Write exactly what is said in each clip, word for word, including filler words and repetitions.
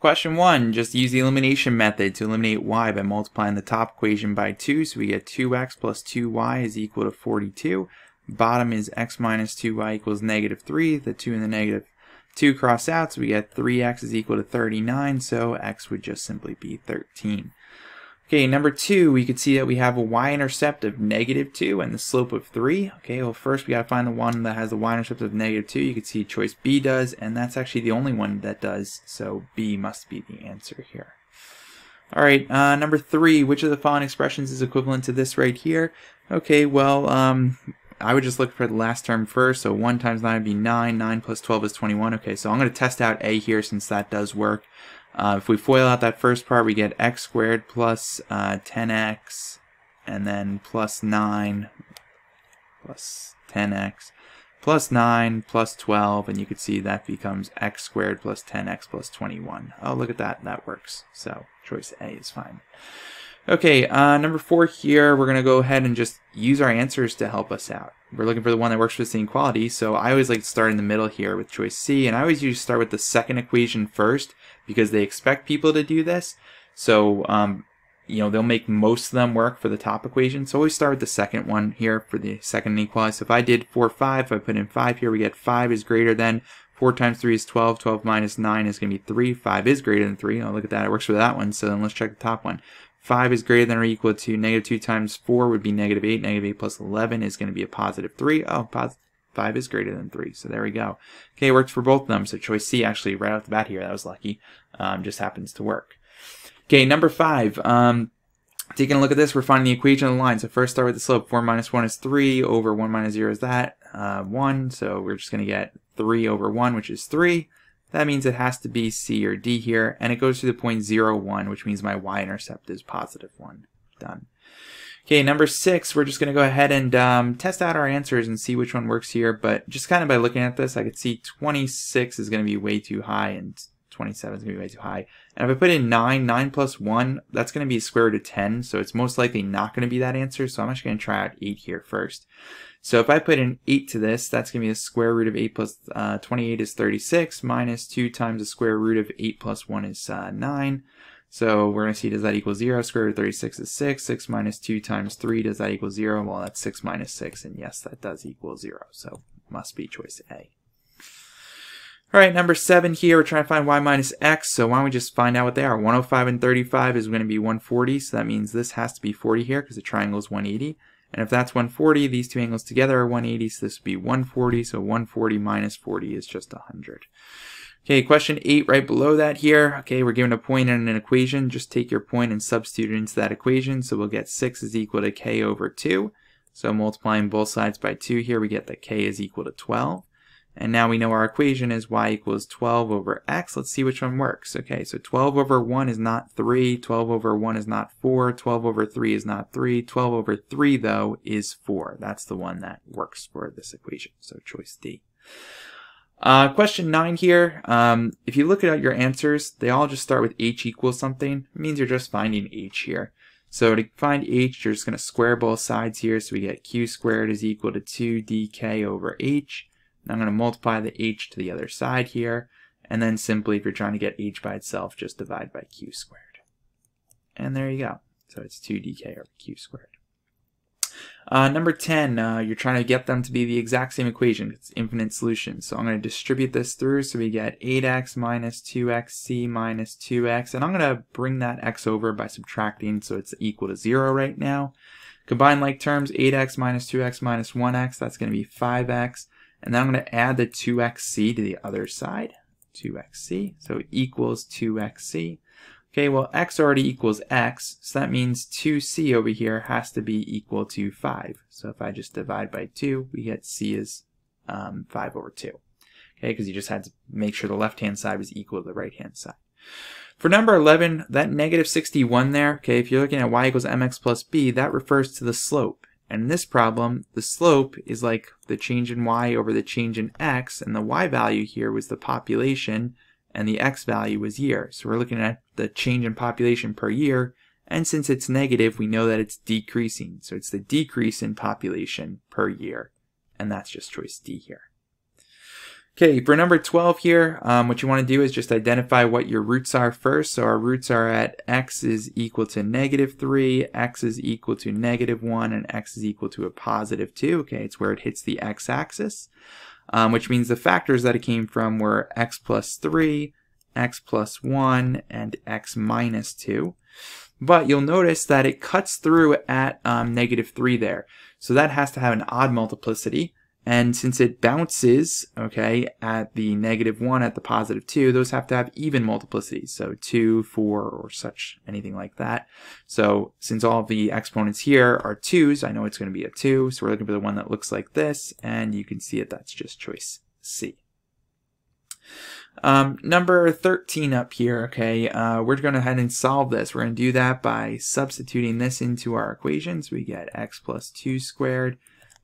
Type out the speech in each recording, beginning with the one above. Question one, just use the elimination method to eliminate y by multiplying the top equation by two, so we get two x plus two y is equal to forty-two. Bottom is x minus two y equals negative three, the two and the negative two cross out, so we get three x is equal to thirty-nine, so x would just simply be thirteen. Okay, number two, we could see that we have a y-intercept of negative two and the slope of three. Okay, well first we gotta find the one that has the y-intercept of negative two. You could see choice B does, and that's actually the only one that does, so B must be the answer here. Alright, uh, number three, which of the following expressions is equivalent to this right here? Okay, well, um, I would just look for the last term first, so one times nine would be nine, nine plus twelve is twenty-one. Okay, so I'm going to test out A here since that does work. Uh, if we FOIL out that first part, we get x squared plus uh, ten x, and then plus nine, plus ten x, plus nine, plus twelve, and you can see that becomes x squared plus ten x plus twenty-one. Oh, look at that, that works. So choice A is fine. Okay, uh, number four here, we're going to go ahead and just use our answers to help us out. We're looking for the one that works for this inequality, so I always like to start in the middle here with choice C, and I always usually start with the second equation first, because they expect people to do this, so um, you know, they'll make most of them work for the top equation, so always start with the second one here for the second inequality. So if I did four, five, if I put in five here, we get five is greater than, four times three is twelve, twelve minus nine is going to be three, five is greater than three, oh look at that, it works for that one, so then let's check the top one. five is greater than or equal to negative two times four would be negative eight. Negative eight plus eleven is going to be a positive three. Oh, positive five is greater than three. So there we go. Okay, it works for both of them. So choice C actually right off the bat here. That was lucky. Um, just happens to work. Okay, number five. Um, taking a look at this, we're finding the equation of the line. So first start with the slope. four minus one is three. Over one minus zero is that. Uh, one. So we're just going to get three over one, which is three. That means it has to be C or D here, and it goes to the point zero, one, which means my y-intercept is positive one. Done. Okay, number six, we're just going to go ahead and um, test out our answers and see which one works here, but just kind of by looking at this, I could see twenty-six is going to be way too high, and twenty-seven is going to be way too high. And if I put in nine, nine plus one, that's going to be square root of ten, so it's most likely not going to be that answer, so I'm actually going to try out eight here first. So if I put an eight to this, that's going to be the square root of eight plus uh, twenty-eight is thirty-six, minus two times the square root of eight plus one is uh, nine. So we're going to see, does that equal zero? Square root of thirty-six is six. six minus two times three, does that equal zero? Well, that's six minus six, and yes, that does equal zero. So must be choice A. All right, number seven here, we're trying to find y minus x, so why don't we just find out what they are. one oh five and thirty-five is going to be one forty, so that means this has to be forty here because the triangle is one eighty. And if that's one forty, these two angles together are one eighty, so this would be one forty, so one forty minus forty is just one hundred. Okay, question eight right below that here. Okay, we're given a point and an equation. Just take your point and substitute it into that equation, so we'll get six is equal to k over two. So multiplying both sides by two here, we get that k is equal to twelve. And now we know our equation is y equals twelve over x. Let's see which one works. Okay, so twelve over one is not three, twelve over one is not four, twelve over three is not three, twelve over three, though, is four. That's the one that works for this equation, so choice D. Uh, question nine here, um, if you look at your answers, they all just start with h equals something. It means you're just finding h here. So to find h, you're just going to square both sides here, so we get q squared is equal to two dk over h. I'm going to multiply the h to the other side here, and then simply if you're trying to get h by itself, just divide by q squared. And there you go. So it's two d k over q squared. Uh, number ten, uh, you're trying to get them to be the exact same equation. It's infinite solutions. So I'm going to distribute this through, so we get eight x minus two x c minus two x, and I'm going to bring that x over by subtracting, so it's equal to zero right now. Combine like terms, eight x minus two x minus one x, that's going to be five x. And then I'm going to add the two x c to the other side, two x c, so it equals two x c. Okay, well, x already equals x, so that means two c over here has to be equal to five. So if I just divide by two, we get c is um, five over two. Okay, because you just had to make sure the left-hand side was equal to the right-hand side. For number eleven, that negative sixty-one there, okay, if you're looking at y equals mx plus b, that refers to the slope. And in this problem, the slope is like the change in y over the change in x, and the y value here was the population, and the x value was year. So we're looking at the change in population per year, and since it's negative, we know that it's decreasing. So it's the decrease in population per year, and that's just choice D here. Okay, for number twelve here, um, what you want to do is just identify what your roots are first. So our roots are at x is equal to negative three, x is equal to negative one, and x is equal to a positive two. Okay, it's where it hits the x-axis, um, which means the factors that it came from were x plus three, x plus one, and x minus two. But you'll notice that it cuts through at um, negative three there. So that has to have an odd multiplicity. And since it bounces, okay, at the negative one, at the positive two, those have to have even multiplicities. So two, four, or such, anything like that. So since all of the exponents here are twos, I know it's going to be a two. So we're looking for the one that looks like this. And you can see it, that's just choice C. Um, number thirteen up here, okay, uh, we're going to go ahead and solve this. We're going to do that by substituting this into our equations. We get x plus two squared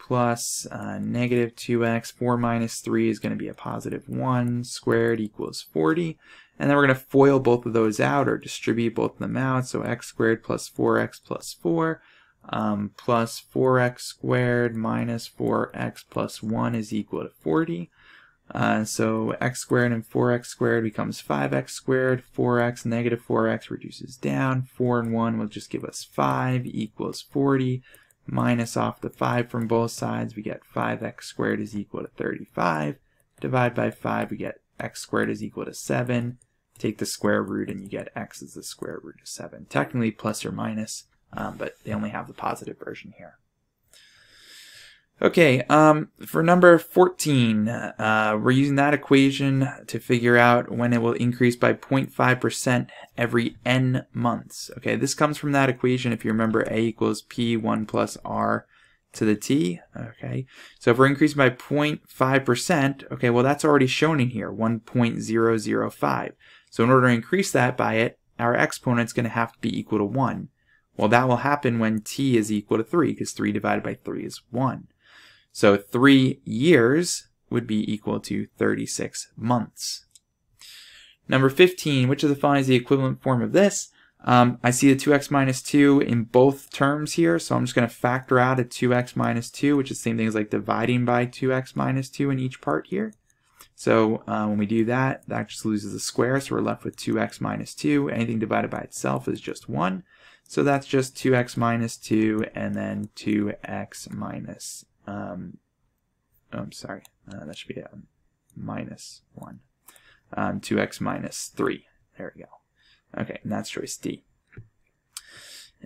plus uh, negative two x, four minus three is going to be a positive one squared equals forty. And then we're going to FOIL both of those out, or distribute both of them out. So x squared plus four x plus four um, plus four x squared minus four x plus one is equal to forty. Uh, so x squared and four x squared becomes five x squared, four x, negative four x reduces down, four and one will just give us five equals forty. Minus off the five from both sides, we get five x squared is equal to thirty-five. Divide by five, we get x squared is equal to seven. Take the square root and you get x is the square root of seven. Technically plus or minus, um, but they only have the positive version here. Okay, um, for number fourteen, uh, we're using that equation to figure out when it will increase by zero point five percent every n months. Okay, this comes from that equation, if you remember, a equals p one plus r to the t. Okay, so if we're increasing by zero point five percent, okay, well that's already shown in here, one point zero zero five. So in order to increase that by it, our exponent's going to have to be equal to one. Well, that will happen when t is equal to three, because three divided by three is one. So three years would be equal to thirty-six months. Number fifteen, which of the following is the equivalent form of this? Um, I see the two x minus two in both terms here, so I'm just going to factor out a two x minus two, which is the same thing as like dividing by two x minus two in each part here. So uh, when we do that, that just loses a square, so we're left with two x minus two. Anything divided by itself is just one. So that's just two x minus two, and then two x minus two. Um, oh, I'm sorry, uh, that should be a minus one. Um, two x minus three, there we go. Okay, and that's choice D.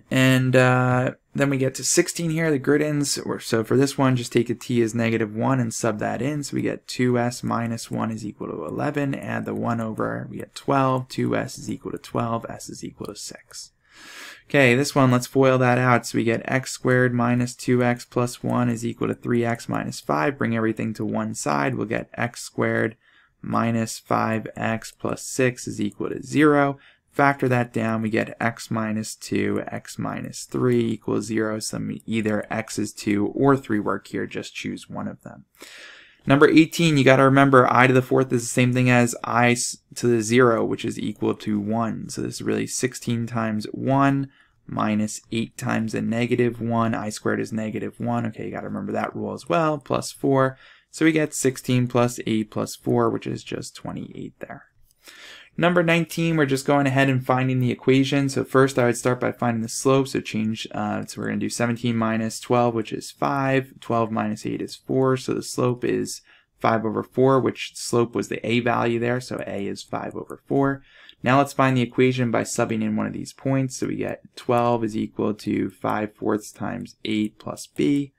And uh, then we get to sixteen here, the grid ends, or, so for this one, just take a t as negative one and sub that in, so we get two s minus one is equal to eleven, add the one over, we get twelve, two s is equal to twelve, s is equal to six. Okay, this one, let's FOIL that out. So we get x squared minus two x plus one is equal to three x minus five. Bring everything to one side. We'll get x squared minus five x plus six is equal to zero. Factor that down. We get x minus two, x minus three equals zero. So either x is two or three work here. Just choose one of them. Number eighteen, you got to remember I to the fourth is the same thing as I to the zero, which is equal to one. So this is really sixteen times one minus eight times a negative one. I squared is negative one. Okay, you got to remember that rule as well, plus four. So we get sixteen plus eight plus four, which is just twenty-eight there. Number nineteen, we're just going ahead and finding the equation. So first I would start by finding the slope. So change, uh, so we're going to do seventeen minus twelve, which is five. twelve minus eight is four. So the slope is five over four, which slope was the a value there. So a is five over four. Now let's find the equation by subbing in one of these points. So we get twelve is equal to five fourths times eight plus b.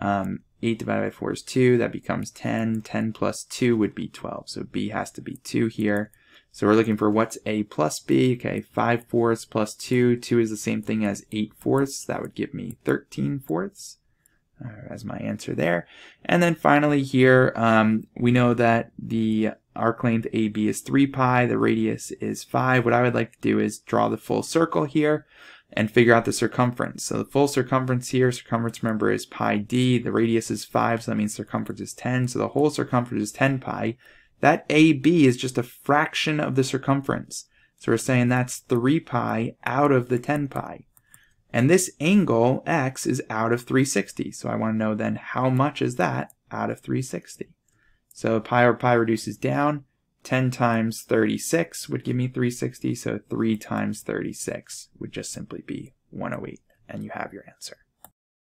Um, eight divided by four is two. That becomes ten. ten plus two would be twelve. So b has to be two here. So we're looking for what's a plus b, okay, five fourths plus two, two is the same thing as eight fourths, that would give me thirteen fourths uh, as my answer there. And then finally here, um, we know that the arc length A B is three pi, the radius is five. What I would like to do is draw the full circle here and figure out the circumference. So the full circumference here, circumference remember is pi d, the radius is five, so that means circumference is ten, so the whole circumference is ten pi. That A B is just a fraction of the circumference. So we're saying that's three pi out of the ten pi. And this angle, x, is out of three sixty. So I want to know then how much is that out of three sixty. So pi over pi reduces down. ten times thirty-six would give me three sixty, so three times thirty-six would just simply be one oh eight, and you have your answer.